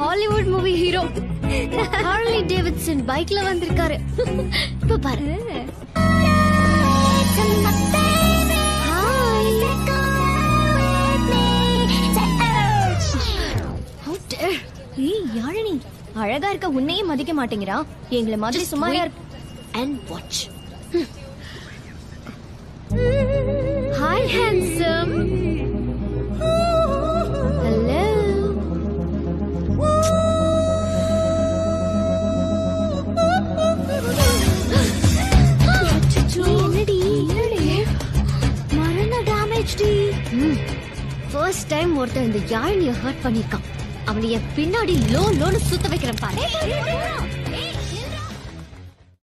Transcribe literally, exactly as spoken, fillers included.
Hollywood movie hero Harley Davidson bike la vandirukkaru. Ipo paru. How dare? Hey, yarani. அழகா இருக்க உன்னையே மதிக்க மாட்டேங்கறா. எங்கள மாதிரி சும்மா யார் and watch. Hi handsome. Hello. First time ஒருத்தன் இந்த யாழினியை ஹர்ட் பண்ணிருக்கான். அவனைய பின்னாடி லோ லோன்னு சுத்த வைக்கிறேன் பாரு.